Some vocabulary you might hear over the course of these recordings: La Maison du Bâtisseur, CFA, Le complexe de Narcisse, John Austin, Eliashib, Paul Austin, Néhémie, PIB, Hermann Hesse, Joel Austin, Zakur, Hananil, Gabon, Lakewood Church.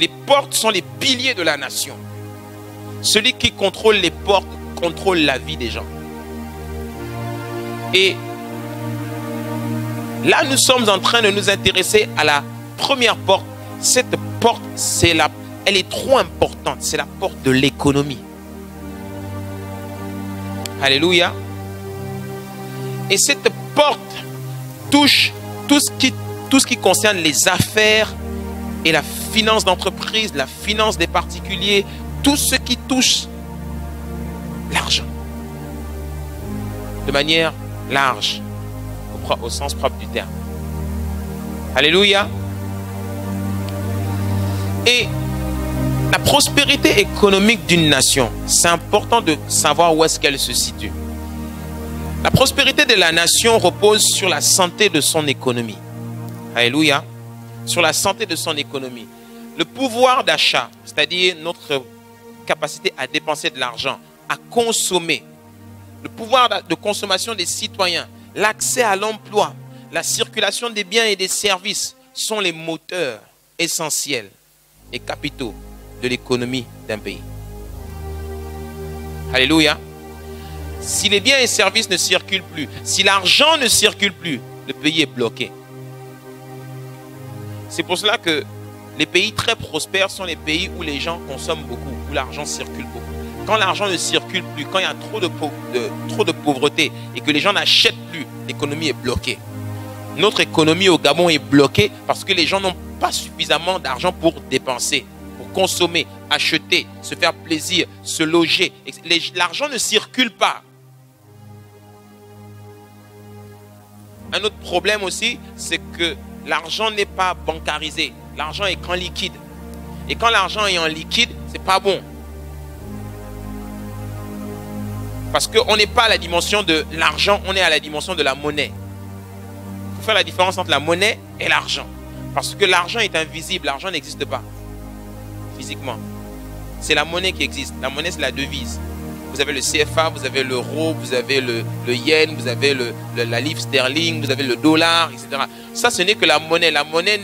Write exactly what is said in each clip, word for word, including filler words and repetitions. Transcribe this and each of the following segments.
Les portes sont les piliers de la nation. Celui qui contrôle les portes contrôle la vie des gens. Et là, nous sommes en train de nous intéresser à la première porte. Cette porte, c'est la, elle est trop importante. C'est la porte de l'économie. Alléluia. Et cette porte touche tout ce qui, tout ce qui concerne les affaires et la finance d'entreprise, la finance des particuliers, tout ce qui touche l'argent. De manière large, au, au sens propre du terme. Alléluia. Et la prospérité économique d'une nation, c'est important de savoir où est-ce qu'elle se situe. La prospérité de la nation repose sur la santé de son économie. Alléluia. Sur la santé de son économie. Le pouvoir d'achat, c'est-à-dire notre capacité à dépenser de l'argent, à consommer, le pouvoir de consommation des citoyens, l'accès à l'emploi, la circulation des biens et des services sont les moteurs essentiels et capitaux de l'économie d'un pays. Alléluia. Si les biens et services ne circulent plus, si l'argent ne circule plus, le pays est bloqué. C'est pour cela que les pays très prospères sont les pays où les gens consomment beaucoup, où l'argent circule beaucoup. Quand l'argent ne circule plus, quand il y a trop de, de, trop de pauvreté et que les gens n'achètent plus, l'économie est bloquée. Notre économie au Gabon est bloquée parce que les gens n'ont pas suffisamment d'argent pour dépenser, pour consommer, acheter, se faire plaisir, se loger. L'argent ne circule pas. Un autre problème aussi, c'est que l'argent n'est pas bancarisé. L'argent est qu'en liquide. Et quand l'argent est en liquide, c'est pas bon. Parce qu'on n'est pas à la dimension de l'argent, on est à la dimension de la monnaie. Il faut faire la différence entre la monnaie et l'argent. Parce que l'argent est invisible, l'argent n'existe pas physiquement. C'est la monnaie qui existe. La monnaie, c'est la devise. Vous avez le C F A, vous avez l'euro, vous avez le, le yen, vous avez le, le, la livre sterling, vous avez le dollar, et cetera. Ça, ce n'est que la monnaie. La monnaie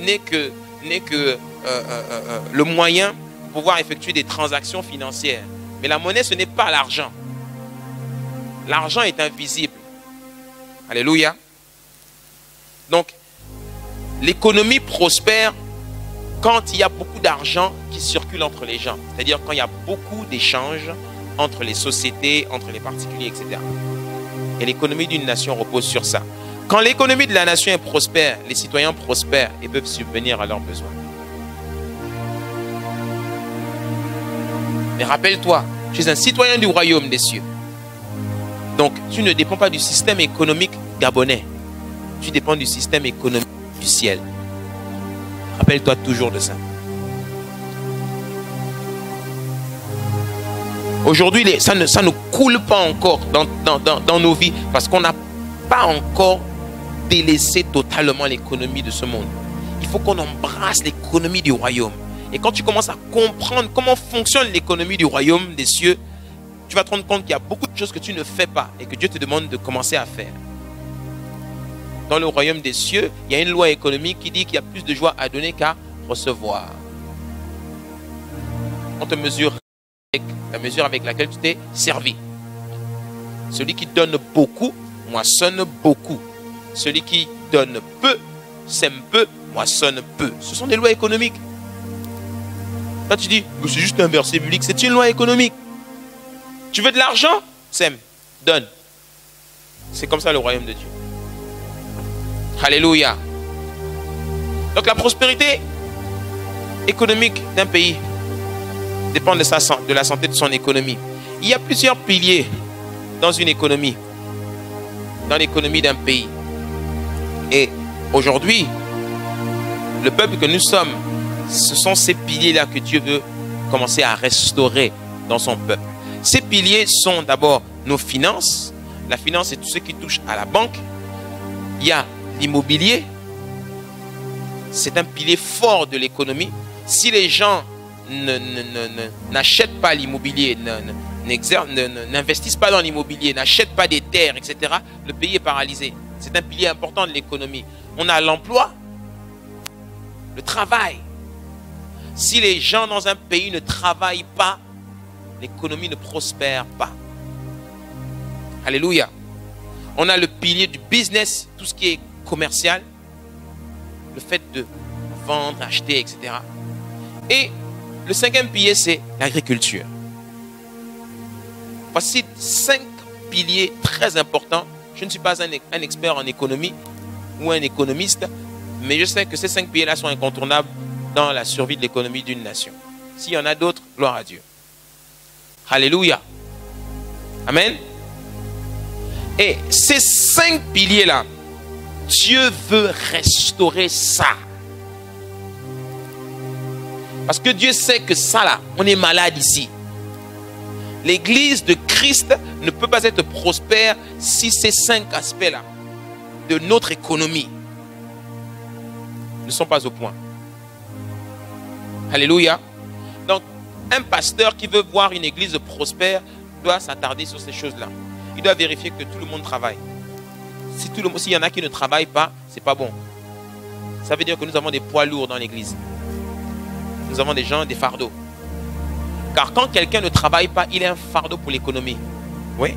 n'est que, n'est que euh, euh, euh, le moyen pour pouvoir effectuer des transactions financières. Mais la monnaie, ce n'est pas l'argent. L'argent est invisible. Alléluia. Donc, l'économie prospère quand il y a beaucoup d'argent qui circule entre les gens. C'est-à-dire quand il y a beaucoup d'échanges entre les sociétés, entre les particuliers, et cetera. Et l'économie d'une nation repose sur ça. Quand l'économie de la nation est prospère, les citoyens prospèrent et peuvent subvenir à leurs besoins. Mais rappelle-toi, je suis un citoyen du royaume des cieux. Donc, tu ne dépends pas du système économique gabonais. Tu dépends du système économique du ciel. Rappelle-toi toujours de ça. Aujourd'hui, ça ne, ça ne coule pas encore dans, dans, dans, dans nos vies parce qu'on n'a pas encore délaissé totalement l'économie de ce monde. Il faut qu'on embrasse l'économie du royaume. Et quand tu commences à comprendre comment fonctionne l'économie du royaume des cieux, tu vas te rendre compte qu'il y a beaucoup de choses que tu ne fais pas et que Dieu te demande de commencer à faire. Dans le royaume des cieux, il y a une loi économique qui dit qu'il y a plus de joie à donner qu'à recevoir. On te mesure avec la mesure avec laquelle tu t'es servi. Celui qui donne beaucoup, moissonne beaucoup. Celui qui donne peu, sème peu, moissonne peu. Ce sont des lois économiques. Là, tu dis, c'est juste un verset biblique, c'est une loi économique. Tu veux de l'argent? Sème, donne. C'est comme ça le royaume de Dieu. Alléluia. Donc la prospérité économique d'un pays dépend de, sa, de la santé de son économie. Il y a plusieurs piliers dans une économie, dans l'économie d'un pays. Et aujourd'hui, le peuple que nous sommes, ce sont ces piliers-là que Dieu veut commencer à restaurer dans son peuple. Ces piliers sont d'abord nos finances. La finance, c'est tout ce qui touche à la banque. Il y a l'immobilier. C'est un pilier fort de l'économie. Si les gens n'achètent pas l'immobilier, n'investissent pas dans l'immobilier, n'achètent pas des terres, et cetera, le pays est paralysé. C'est un pilier important de l'économie. On a l'emploi, le travail. Si les gens dans un pays ne travaillent pas, l'économie ne prospère pas. Alléluia. On a le pilier du business, tout ce qui est commercial, le fait de vendre, acheter, et cetera. Et le cinquième pilier, c'est l'agriculture. Voici cinq piliers très importants. Je ne suis pas un, un expert en économie ou un économiste, mais je sais que ces cinq piliers-là sont incontournables dans la survie de l'économie d'une nation. S'il y en a d'autres, gloire à Dieu. Alléluia. Amen. Et ces cinq piliers-là, Dieu veut restaurer ça. Parce que Dieu sait que ça là, on est malade ici. L'église de Christ ne peut pas être prospère si ces cinq aspects-là de notre économie ne sont pas au point. Alléluia. Donc, un pasteur qui veut voir une église prospère doit s'attarder sur ces choses-là. Il doit vérifier que tout le monde travaille. Si tout le monde, s'il y en a qui ne travaillent pas, ce n'est pas bon. Ça veut dire que nous avons des poids lourds dans l'église. Nous avons des gens, des fardeaux. Car quand quelqu'un ne travaille pas, il est un fardeau pour l'économie. Oui.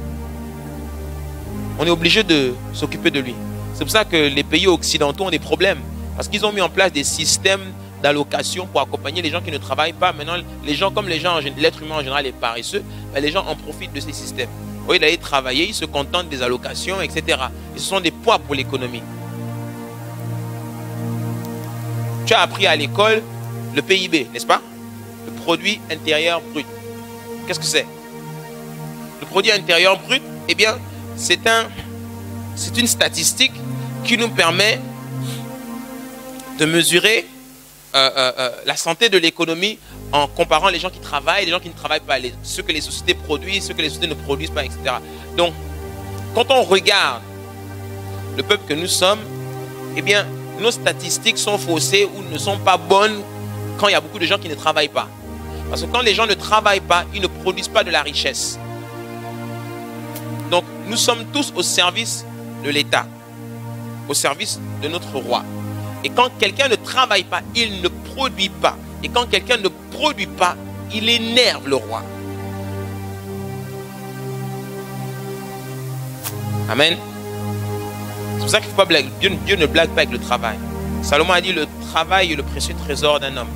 On est obligé de s'occuper de lui. C'est pour ça que les pays occidentaux ont des problèmes. Parce qu'ils ont mis en place des systèmes d'allocation pour accompagner les gens qui ne travaillent pas. Maintenant, les gens, comme les gens, l'être humain en général est paresseux, ben les gens en profitent de ces systèmes. Au lieu d'aller travailler, ils se contentent des allocations, et cetera. Et ce sont des poids pour l'économie. Tu as appris à l'école le P I B, n'est-ce pas? Le produit intérieur brut. Qu'est-ce que c'est? Le produit intérieur brut, eh bien, c'est un, c'est une statistique qui nous permet de mesurer euh, euh, euh, la santé de l'économie en comparant les gens qui travaillent, les gens qui ne travaillent pas, les, ceux que les sociétés produisent, ceux que les sociétés ne produisent pas, et cetera. Donc, quand on regarde le peuple que nous sommes, eh bien, nos statistiques sont faussées ou ne sont pas bonnes quand il y a beaucoup de gens qui ne travaillent pas. Parce que quand les gens ne travaillent pas, ils ne produisent pas de la richesse. Donc, nous sommes tous au service de l'État, au service de notre roi. Et quand quelqu'un ne travaille pas, il ne produit pas. Et quand quelqu'un ne produit pas, il énerve le roi. Amen. C'est pour ça qu'il ne faut pas blaguer. Dieu, Dieu ne blague pas avec le travail. Salomon a dit, le travail est le précieux trésor d'un homme.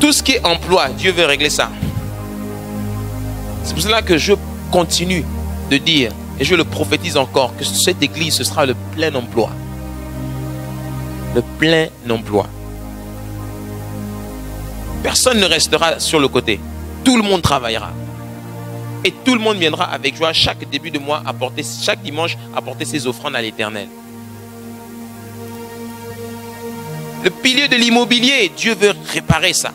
Tout ce qui est emploi, Dieu veut régler ça. C'est pour cela que je continue de dire, et je le prophétise encore, que cette église, ce sera le plein emploi. Le plein emploi. Personne ne restera sur le côté. Tout le monde travaillera. Et tout le monde viendra avec joie chaque début de mois, apporter, chaque dimanche, apporter ses offrandes à l'Éternel. Le pilier de l'immobilier, Dieu veut réparer ça.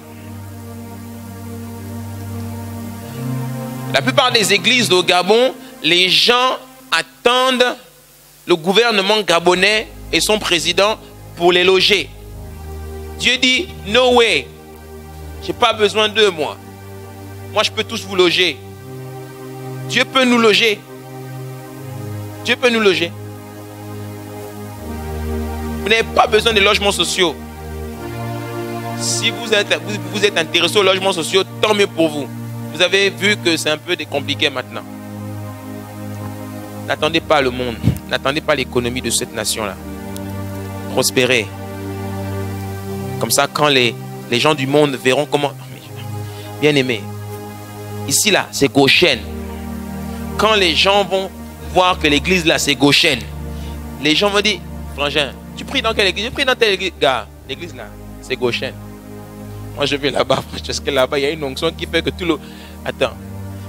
La plupart des églises au Gabon, les gens attendent le gouvernement gabonais et son président pour les loger. Dieu dit, no way, j'ai pas besoin d'eux moi. Moi je peux tous vous loger. Dieu peut nous loger. Dieu peut nous loger. Vous n'avez pas besoin de logements sociaux. Si vous êtes, vous, vous êtes intéressé aux logements sociaux, tant mieux pour vous. Vous avez vu que c'est un peu compliqué maintenant. N'attendez pas le monde. N'attendez pas l'économie de cette nation-là. Prospérez. Comme ça, quand les, les gens du monde verront comment... Bien aimé, ici, là, c'est gauchène. Quand les gens vont voir que l'église là c'est gauchenne, les gens vont dire, frangin, tu pries dans quelle église? Je prie dans telle église. Gars, l'église là c'est gauchenne. Moi je vais là-bas parce que là-bas il y a une onction qui fait que tout le... Attends,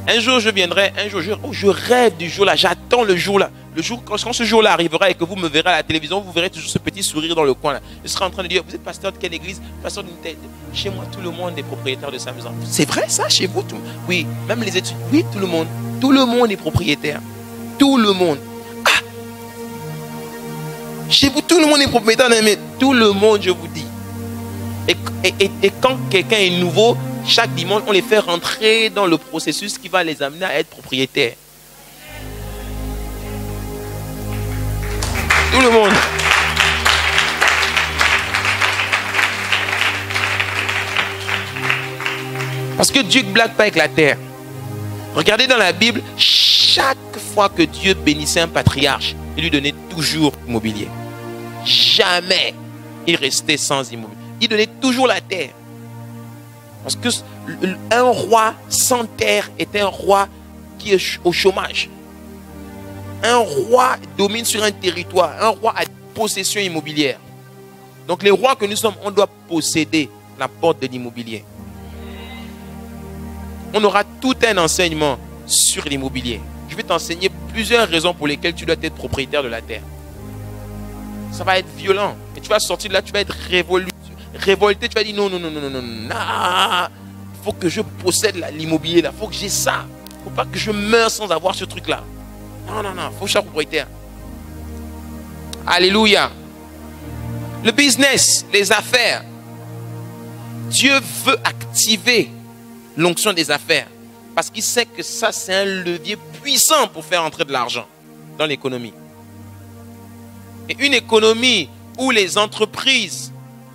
un jour je viendrai, un jour je, oh, je rêve du jour là, j'attends le jour là. Le jour, quand ce jour là arrivera et que vous me verrez à la télévision, vous verrez toujours ce petit sourire dans le coin là. Je serai en train de dire, vous êtes pasteur de quelle église? Pasteur d'une tête. Chez moi tout le monde est propriétaire de sa maison. C'est vrai ça chez vous tout... Oui, même les études. Oui, tout le monde. Tout le monde est propriétaire. Tout le monde. Ah! Chez vous, tout le monde est propriétaire. Mais tout le monde, je vous dis. Et, et, et, et quand quelqu'un est nouveau, chaque dimanche, on les fait rentrer dans le processus qui va les amener à être propriétaires. Tout le monde. Parce que Dieu ne blague pas avec la terre. Regardez dans la Bible, chaque fois que Dieu bénissait un patriarche, il lui donnait toujours l'immobilier. Jamais il restait sans immobilier. Il donnait toujours la terre. Parce qu'un roi sans terre est un roi qui est au chômage. Un roi domine sur un territoire. Un roi a possession immobilière. Donc les rois que nous sommes, on doit posséder la porte de l'immobilier. On aura tout un enseignement sur l'immobilier. Je vais t'enseigner plusieurs raisons pour lesquelles tu dois être propriétaire de la terre. Ça va être violent. Et tu vas sortir de là, tu vas être révolu, révolté. Tu vas dire non, non, non, non, non, non, non. Il faut que je possède l'immobilier là. Il faut que j'ai ça. Il ne faut pas que je meure sans avoir ce truc-là. Non, non, non. Il faut que je sois propriétaire. Alléluia. Le business, les affaires. Dieu veut activer l'onction des affaires. Parce qu'il sait que ça, c'est un levier puissant pour faire entrer de l'argent dans l'économie. Et une économie où les entreprises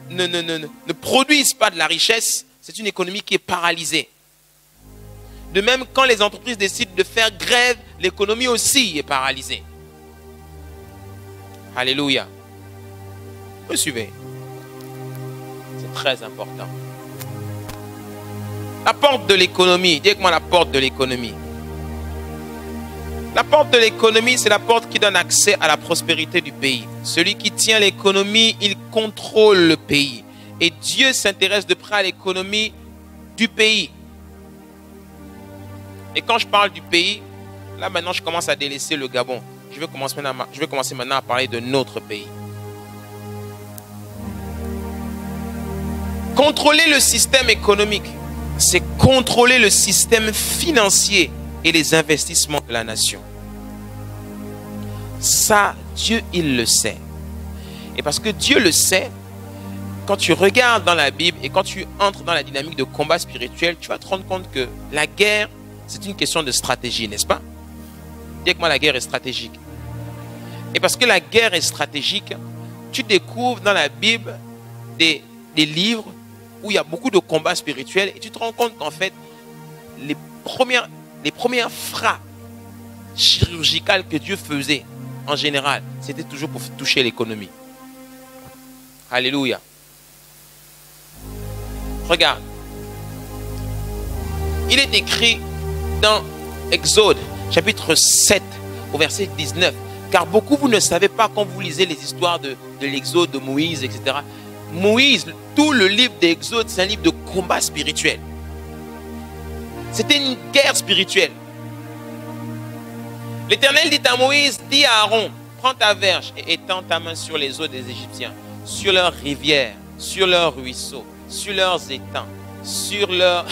ne, ne, ne, ne produisent pas de la richesse, c'est une économie qui est paralysée. De même, quand les entreprises décident de faire grève, l'économie aussi est paralysée. Alléluia. Vous suivez? C'est très important. La porte de l'économie. Dis avec moi la porte de l'économie. La porte de l'économie, c'est la porte qui donne accès à la prospérité du pays. Celui qui tient l'économie, il contrôle le pays. Et Dieu s'intéresse de près à l'économie du pays. Et quand je parle du pays, là maintenant je commence à délaisser le Gabon. Je vais commencer maintenant à, je vais commencer maintenant à parler de notre pays. Contrôler le système économique, c'est contrôler le système financier et les investissements de la nation. Ça, Dieu, il le sait. Et parce que Dieu le sait, quand tu regardes dans la Bible et quand tu entres dans la dynamique de combat spirituel, tu vas te rendre compte que la guerre, c'est une question de stratégie, n'est-ce pas? Dis avec moi, la guerre est stratégique. Et parce que la guerre est stratégique, tu découvres dans la Bible des... des livres où il y a beaucoup de combats spirituels et tu te rends compte qu'en fait, les premières, les premières frappes chirurgicales que Dieu faisait en général, c'était toujours pour toucher l'économie. Alléluia. Regarde. Il est écrit dans Exode, chapitre sept, au verset dix-neuf. Car beaucoup, vous ne savez pas quand vous lisez les histoires de, de l'Exode, de Moïse, et cetera Moïse, tout le livre d'Exode, c'est un livre de combat spirituel. C'était une guerre spirituelle. L'Éternel dit à Moïse, dis à Aaron, prends ta verge et étends ta main sur les eaux des Égyptiens, sur leurs rivières, sur leurs ruisseaux, sur leurs étangs, sur leurs...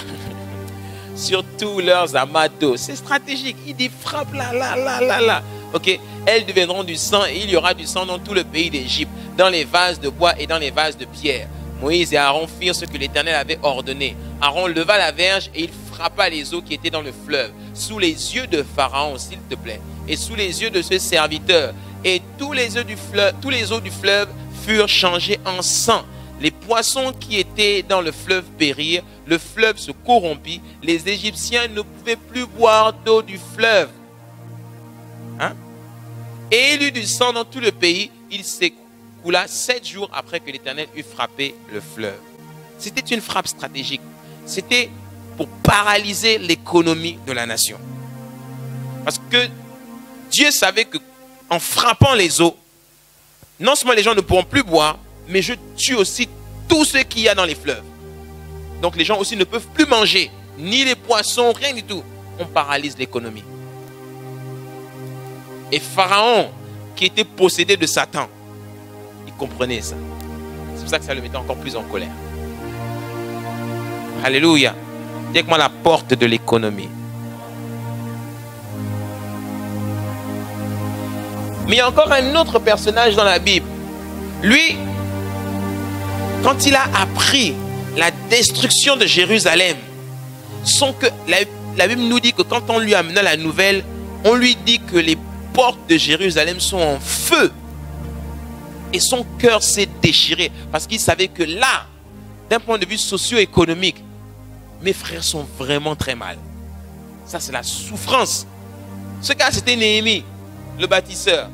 sur tous leurs amas d'eau. C'est stratégique. Il dit, frappe là, là, là, là, là. Ok, elles deviendront du sang et il y aura du sang dans tout le pays d'Égypte, dans les vases de bois et dans les vases de pierre. Moïse et Aaron firent ce que l'Éternel avait ordonné. Aaron leva la verge et il frappa les eaux qui étaient dans le fleuve, sous les yeux de Pharaon, s'il te plaît, et sous les yeux de ses serviteurs. Et tous les eaux du fleuve, tous les eaux du fleuve furent changées en sang. Les poissons qui étaient dans le fleuve périrent, le fleuve se corrompit, les Égyptiens ne pouvaient plus boire d'eau du fleuve. Hein? Et il eut du sang dans tout le pays, il s'écoula sept jours après que l'Éternel eut frappé le fleuve. C'était une frappe stratégique. C'était pour paralyser l'économie de la nation. Parce que Dieu savait qu'en frappant les eaux, non seulement les gens ne pourront plus boire, mais je tue aussi tout ce qu'il y a dans les fleuves. Donc les gens aussi ne peuvent plus manger, ni les poissons, rien du tout. On paralyse l'économie. Et Pharaon, qui était possédé de Satan, il comprenait ça. C'est pour ça que ça le mettait encore plus en colère. Alléluia. Dis avec moi la porte de l'économie. Mais il y a encore un autre personnage dans la Bible. Lui, quand il a appris la destruction de Jérusalem, sans que la, la Bible nous dit que quand on lui amena la nouvelle, on lui dit que les portes de Jérusalem sont en feu. Et son cœur s'est déchiré parce qu'il savait que là, d'un point de vue socio-économique, mes frères sont vraiment très mal. Ça, c'est la souffrance. Ce cas, c'était Néhémie, le bâtisseur.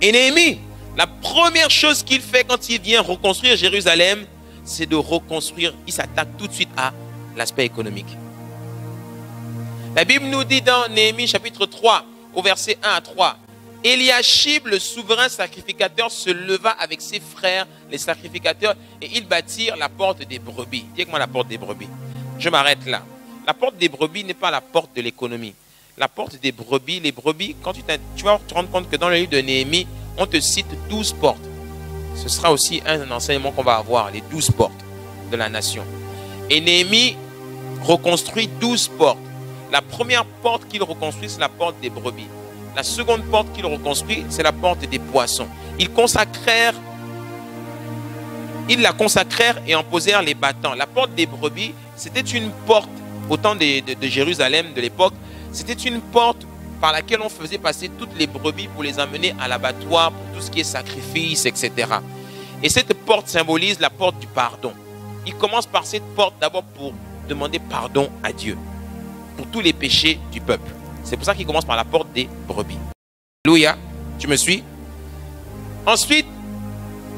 Et Néhémie, la première chose qu'il fait quand il vient reconstruire Jérusalem, c'est de reconstruire, il s'attaque tout de suite à l'aspect économique. La Bible nous dit dans Néhémie chapitre trois, au verset un à trois, « Eliashib, le souverain sacrificateur, se leva avec ses frères, les sacrificateurs, et ils bâtirent la porte des brebis. » Dis avec moi la porte des brebis. Je m'arrête là. La porte des brebis n'est pas la porte de l'économie. La porte des brebis, les brebis, quand tu, tu vas te rendre compte que dans le livre de Néhémie, on te cite douze portes. Ce sera aussi un enseignement qu'on va avoir, les douze portes de la nation. Et Néhémie reconstruit douze portes. La première porte qu'il reconstruit, c'est la porte des brebis. La seconde porte qu'il reconstruit, c'est la porte des poissons. Ils consacrèrent, ils la consacrèrent et en posèrent les battants. La porte des brebis, c'était une porte, au temps de, de, de Jérusalem de l'époque, c'était une porte par laquelle on faisait passer toutes les brebis pour les amener à l'abattoir, pour tout ce qui est sacrifice, et cetera. Et cette porte symbolise la porte du pardon. Il commence par cette porte d'abord pour demander pardon à Dieu, pour tous les péchés du peuple. C'est pour ça qu'il commence par la porte des brebis. Alléluia, tu me suis? Ensuite,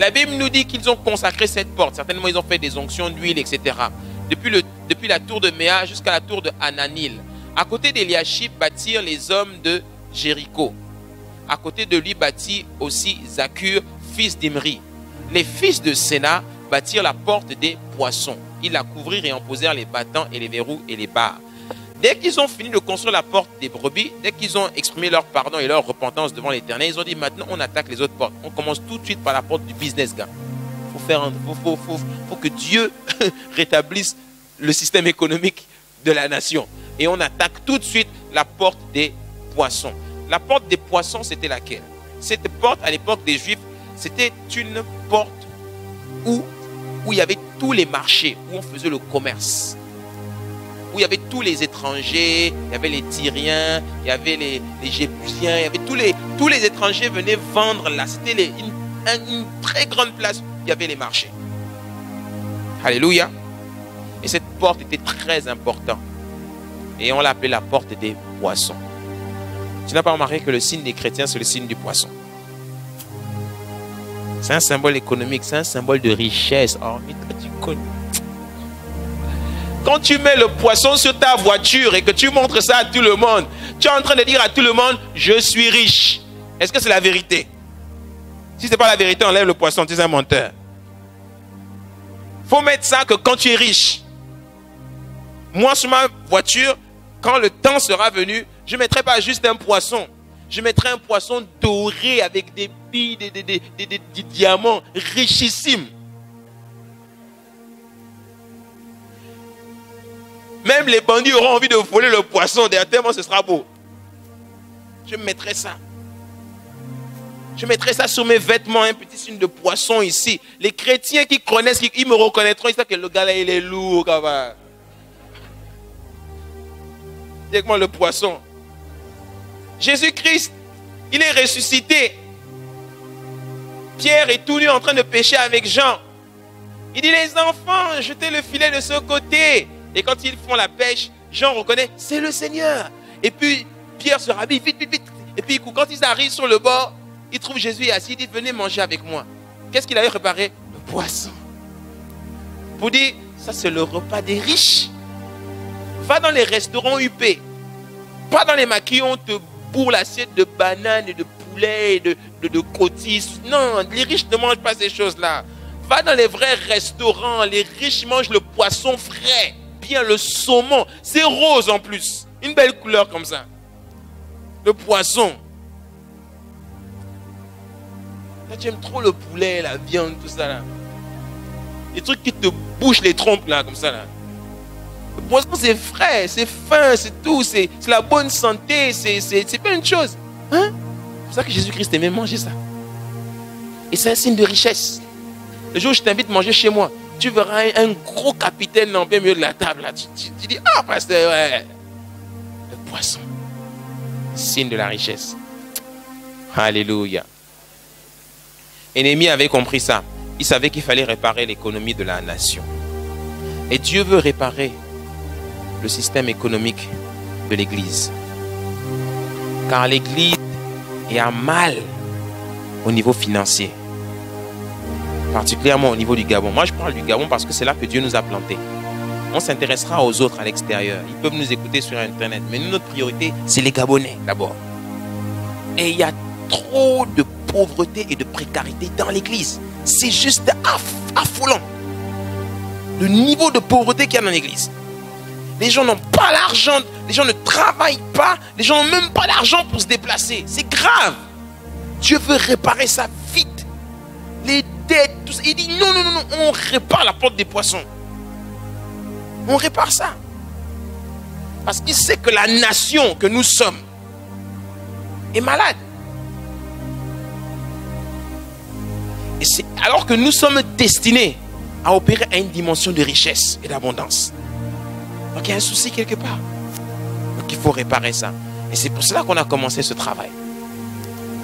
la Bible nous dit qu'ils ont consacré cette porte. Certainement, ils ont fait des onctions d'huile, et cetera. Depuis, le, depuis la tour de Méa jusqu'à la tour de Hananil. À côté d'Eliashib bâtirent les hommes de Jéricho. À côté de lui bâtit aussi Zakur, fils d'Imri. Les fils de Séna bâtirent la porte des poissons. Ils la couvrirent et en posèrent les battants et les verrous et les barres. Dès qu'ils ont fini de construire la porte des brebis, dès qu'ils ont exprimé leur pardon et leur repentance devant l'Éternel, ils ont dit maintenant on attaque les autres portes. On commence tout de suite par la porte du business, gars. Il faut, faire un, faut, faut, faut, faut que Dieu rétablisse le système économique de la nation. Et on attaque tout de suite la porte des poissons. La porte des poissons, c'était laquelle? Cette porte, à l'époque des Juifs, c'était une porte où, où il y avait tous les marchés, où on faisait le commerce. Où il y avait tous les étrangers, il y avait les Tyriens, il y avait les, les Jébusiens, il y avait tous les, tous les étrangers venaient vendre là. C'était une, une très grande place où il y avait les marchés. Alléluia. Et cette porte était très importante. Et on l'appelait la porte des poissons. Tu n'as pas remarqué que le signe des chrétiens, c'est le signe du poisson. C'est un symbole économique, c'est un symbole de richesse. Oh, mais toi, tu connais. Quand tu mets le poisson sur ta voiture et que tu montres ça à tout le monde, tu es en train de dire à tout le monde, je suis riche. Est-ce que c'est la vérité? Si ce n'est pas la vérité, enlève le poisson, tu es un menteur. Il faut mettre ça que quand tu es riche. Moi, sur ma voiture, quand le temps sera venu, je ne mettrai pas juste un poisson. Je mettrai un poisson doré avec des billes, des, des, des, des, des, des diamants richissimes. Même les bandits auront envie de voler le poisson. Derrière, tellement ce sera beau. Je mettrai ça. Je mettrai ça sur mes vêtements, un petit signe de poisson ici. Les chrétiens qui connaissent, ils me reconnaîtront. Ils savent que le gars là, il est lourd. Moi, le poisson. Jésus-Christ, il est ressuscité. Pierre est tout nu en train de pêcher avec Jean. Il dit, les enfants, jetez le filet de ce côté. Et quand ils font la pêche, Jean reconnaît, c'est le Seigneur. Et puis, Pierre se rhabille, vite, vite, vite. Et puis, quand ils arrivent sur le bord, ils trouvent Jésus assis. Il dit, venez manger avec moi. Qu'est-ce qu'il avait préparé? Le poisson. Pour dire, ça c'est le repas des riches. Va dans les restaurants U P. Pas dans les maquis, on te bourre l'assiette de bananes, et de poulet, et de, de, de cotis. Non, les riches ne mangent pas ces choses-là. Va dans les vrais restaurants. Les riches mangent le poisson frais. Bien, le saumon. C'est rose en plus. Une belle couleur comme ça. Le poisson. Là, tu aimes trop le poulet, la viande, tout ça là. Les trucs qui te bouchent les trompes là, comme ça là. Le poisson, c'est frais, c'est fin, c'est tout, c'est la bonne santé, c'est plein de choses. Hein? C'est pour ça que Jésus-Christ aimait manger ça. Et c'est un signe de richesse. Le jour où je t'invite à manger chez moi, tu verras un, un gros capitaine en plein milieu de la table. Là. Tu, tu, tu dis, ah, pasteur, ouais. Le poisson, signe de la richesse. Alléluia. Néhémie avait compris ça. Il savait qu'il fallait réparer l'économie de la nation. Et Dieu veut réparer le système économique de l'Église. Car l'Église est à mal au niveau financier. Particulièrement au niveau du Gabon. Moi, je parle du Gabon parce que c'est là que Dieu nous a plantés. On s'intéressera aux autres à l'extérieur. Ils peuvent nous écouter sur Internet. Mais nous, notre priorité, c'est les Gabonais d'abord. Et il y a trop de pauvreté et de précarité dans l'Église. C'est juste affolant. Le niveau de pauvreté qu'il y a dans l'Église. Les gens n'ont pas l'argent. Les gens ne travaillent pas. Les gens n'ont même pas l'argent pour se déplacer. C'est grave. Dieu veut réparer ça vite. Les dettes, tout ça. Il dit non, non, non, non. On répare la porte des poissons. On répare ça. Parce qu'il sait que la nation que nous sommes est malade. Et c'est alors que nous sommes destinés à opérer à une dimension de richesse et d'abondance. Donc il y a un souci quelque part. Donc il faut réparer ça. Et c'est pour cela qu'on a commencé ce travail.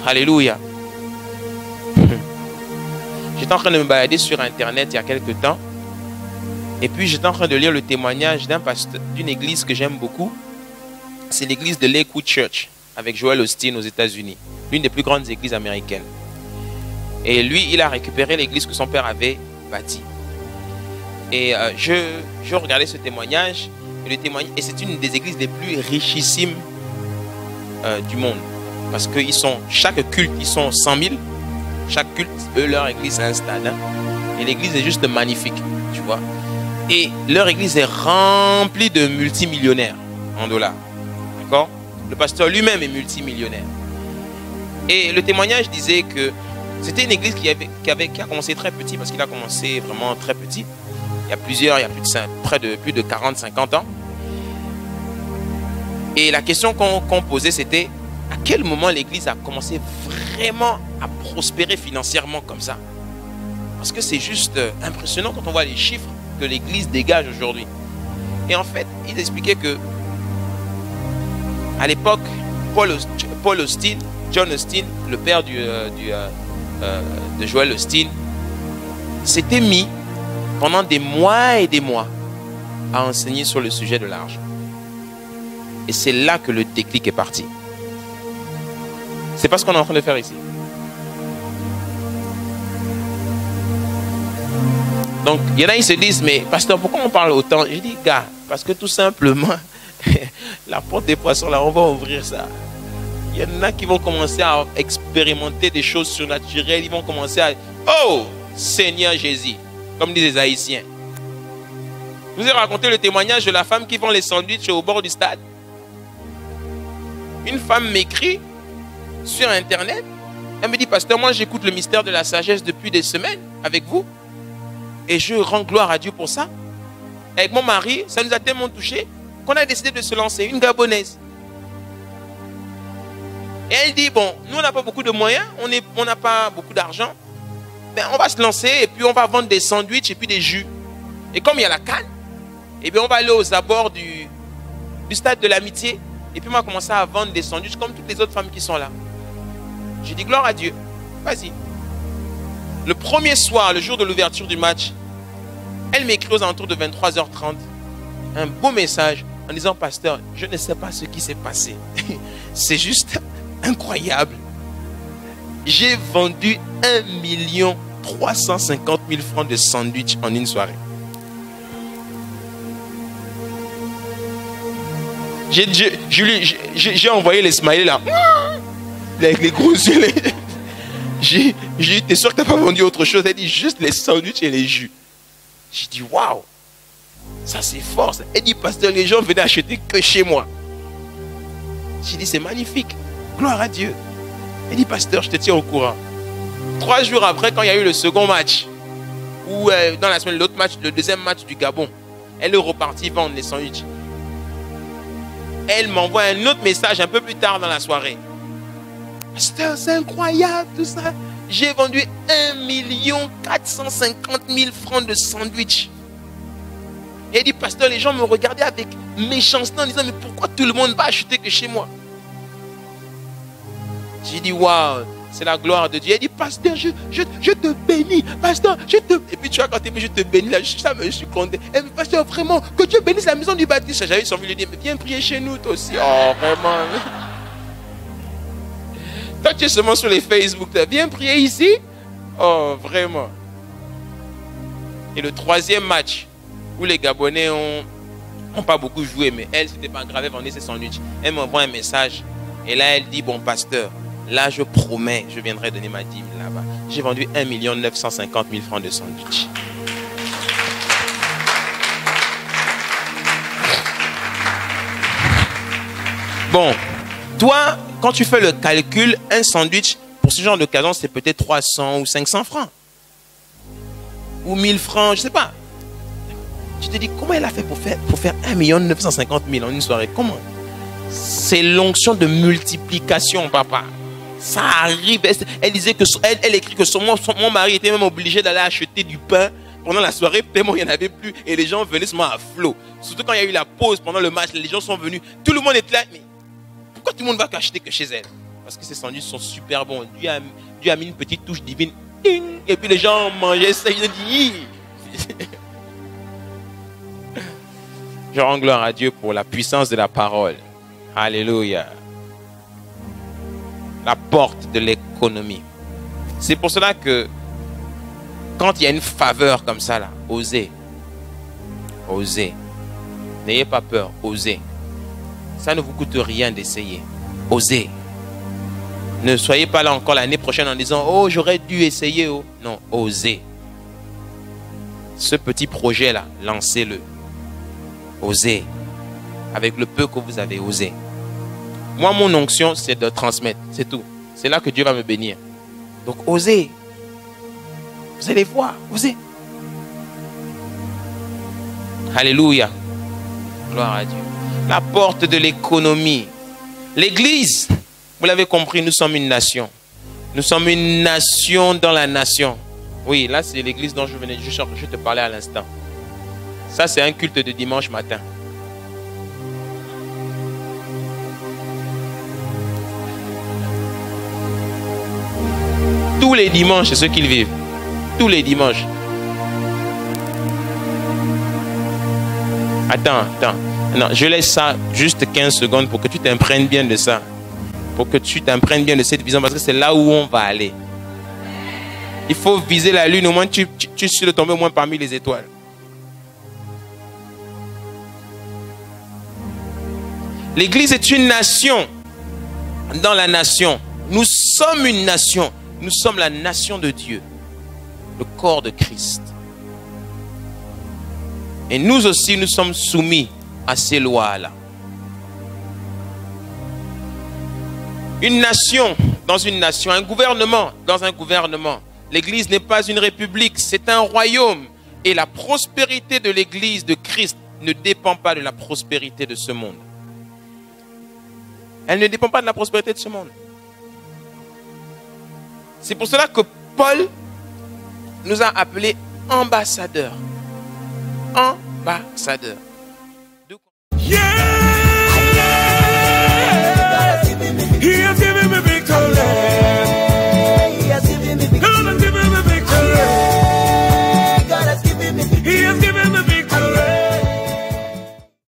Alléluia. J'étais en train de me balader sur Internet il y a quelques temps. Et puis j'étais en train de lire le témoignage d'un pasteur d'une église que j'aime beaucoup. C'est l'église de Lakewood Church avec Joel Austin aux États-Unis, l'une des plus grandes églises américaines. Et lui, il a récupéré l'église que son père avait bâtie. Et euh, je, je regardais ce témoignage et, le témoignage, et c'est une des églises les plus richissimes euh, du monde, parce que ils sont, chaque culte, ils sont cent mille. Chaque culte, eux, leur église est un stade, hein? Et l'église est juste magnifique, tu vois. Et leur église est remplie de multimillionnaires en dollars. D'accord? Le pasteur lui-même est multimillionnaire. Et le témoignage disait que c'était une église qui, avait, qui, avait, qui a commencé très petit, parce qu'il a commencé vraiment très petit. Il y a plusieurs, il y a plus de, cinq, près de, plus de quarante, cinquante ans. Et la question qu'on qu'on posait, c'était à quel moment l'église a commencé vraiment à prospérer financièrement comme ça? Parce que c'est juste impressionnant quand on voit les chiffres que l'église dégage aujourd'hui. Et en fait, il expliquait que à l'époque, Paul, Paul Austin, John Austin, le père du, euh, du, euh, euh, de Joel Austin, s'était mis pendant des mois et des mois à enseigner sur le sujet de l'argent. Et c'est là que le déclic est parti. C'est pas ce qu'on est en train de faire ici. Donc, il y en a qui se disent, mais pasteur, pourquoi on parle autant? Je dis, gars, parce que tout simplement, la porte des poissons, là, on va ouvrir ça. Il y en a qui vont commencer à expérimenter des choses surnaturelles. Ils vont commencer à... Oh, Seigneur Jésus, comme disent les Haïtiens. Je vous ai raconté le témoignage de la femme qui vend les sandwichs au bord du stade. Une femme m'écrit sur Internet. Elle me dit, pasteur, moi, j'écoute le mystère de la sagesse depuis des semaines avec vous. Et je rends gloire à Dieu pour ça. Avec mon mari, ça nous a tellement touchés qu'on a décidé de se lancer, une Gabonaise. Et elle dit, bon, nous on n'a pas beaucoup de moyens, on n'a pas beaucoup d'argent, mais on va se lancer et puis on va vendre des sandwichs et puis des jus. Et comme il y a la canne, et bien on va aller aux abords du, du stade de l'amitié. Et puis on va commencer à vendre des sandwichs comme toutes les autres femmes qui sont là. J'ai dit, gloire à Dieu, vas-y. Le premier soir, le jour de l'ouverture du match, elle m'écrit aux alentours de vingt-trois heures trente un beau message en disant, pasteur, je ne sais pas ce qui s'est passé. C'est juste incroyable. J'ai vendu un million trois cent cinquante mille francs de sandwich en une soirée. J'ai j'ai, j'ai, j'ai envoyé les smileys là. Avec les gros yeux. J'ai dit, t'es sûr que t'as pas vendu autre chose? Elle dit, juste les sandwichs et les jus. J'ai dit, waouh, ça c'est fort. Ça. Elle dit, pasteur, les gens venaient acheter que chez moi. J'ai dit, c'est magnifique. Gloire à Dieu. Elle dit, pasteur, je te tiens au courant. Trois jours après, quand il y a eu le second match, ou euh, dans la semaine, l'autre match, le deuxième match du Gabon, elle est repartie vendre les sandwichs. Elle m'envoie un autre message un peu plus tard dans la soirée. Pasteur, c'est incroyable tout ça. J'ai vendu un million quatre cent cinquante mille francs de sandwich. Et il dit, pasteur, les gens me regardaient avec méchanceté en disant, mais pourquoi tout le monde va acheter que chez moi? J'ai dit, waouh, C'est la gloire de Dieu. Il dit, pasteur, je, je, je te bénis. Pasteur, je te... Et puis tu vois, quand il dit, je te bénis, là, je, ça me, je suis content. Et pasteur, vraiment, que Dieu bénisse la maison du bâtisseur. J'avais envie de lui dire, mais viens prier chez nous, toi aussi. Oh, vraiment. Toi, tu es seulement sur les Facebook. Viens prier ici. Oh, vraiment. Et le troisième match, où les Gabonais ont... n'ont pas beaucoup joué, mais elle, c'était pas grave, elle vendait ses sandwichs. Elle m'envoie un message, et là, elle dit, bon, pasteur, là, je promets, je viendrai donner ma dîme là-bas. J'ai vendu un million neuf cent cinquante mille francs de sandwichs. Bon, toi, quand tu fais le calcul, un sandwich, pour ce genre d'occasion, c'est peut-être trois cents ou cinq cents francs. Ou mille francs, je sais pas. Tu te dis, comment elle a fait pour faire, pour faire un million neuf cent cinquante mille en une soirée? Comment? C'est l'onction de multiplication, papa. Ça arrive. Elle, elle disait que, elle, elle écrit que son, son, mon mari était même obligé d'aller acheter du pain pendant la soirée, tellement il n'y en avait plus. Et les gens venaient seulement à flot. Surtout quand il y a eu la pause pendant le match, les gens sont venus. Tout le monde était là. Mais pourquoi tout le monde va acheter que chez elle? Parce que ses sandwichs sont super bons. Dieu a, Dieu a mis une petite touche divine. Et puis les gens mangeaient ça. Ils ont dit, je rends gloire à Dieu pour la puissance de la parole. Alléluia. La porte de l'économie. C'est pour cela que quand il y a une faveur comme ça, là, osez. Osez. N'ayez pas peur, osez. Ça ne vous coûte rien d'essayer. Osez. Ne soyez pas là encore l'année prochaine en disant, oh, j'aurais dû essayer. Oh. Non, osez. Ce petit projet-là, lancez-le. Osez. Avec le peu que vous avez osé. Moi, mon onction, c'est de transmettre. C'est tout. C'est là que Dieu va me bénir. Donc, osez. Vous allez voir. Osez. Alléluia. Gloire à Dieu. La porte de l'économie. L'Église. Vous l'avez compris, nous sommes une nation. Nous sommes une nation dans la nation. Oui, là, c'est l'Église dont je venais juste je te parlais à l'instant. Ça, c'est un culte de dimanche matin. Tous les dimanches, c'est ce qu'ils vivent. Tous les dimanches. Attends, attends. Non, je laisse ça juste quinze secondes pour que tu t'imprègnes bien de ça. Pour que tu t'imprègnes bien de cette vision, parce que c'est là où on va aller. Il faut viser la lune, au moins tu, tu, tu suis le tombé au moins parmi les étoiles. L'Église est une nation dans la nation. Nous sommes une nation. Nous sommes la nation de Dieu. Le corps de Christ. Et nous aussi, nous sommes soumis à ces lois-là. Une nation dans une nation. Un gouvernement dans un gouvernement. L'Église n'est pas une république, c'est un royaume. Et la prospérité de l'Église de Christ ne dépend pas de la prospérité de ce monde. Elle ne dépend pas de la prospérité de ce monde. C'est pour cela que Paul nous a appelés ambassadeurs. Ambassadeurs. Yeah!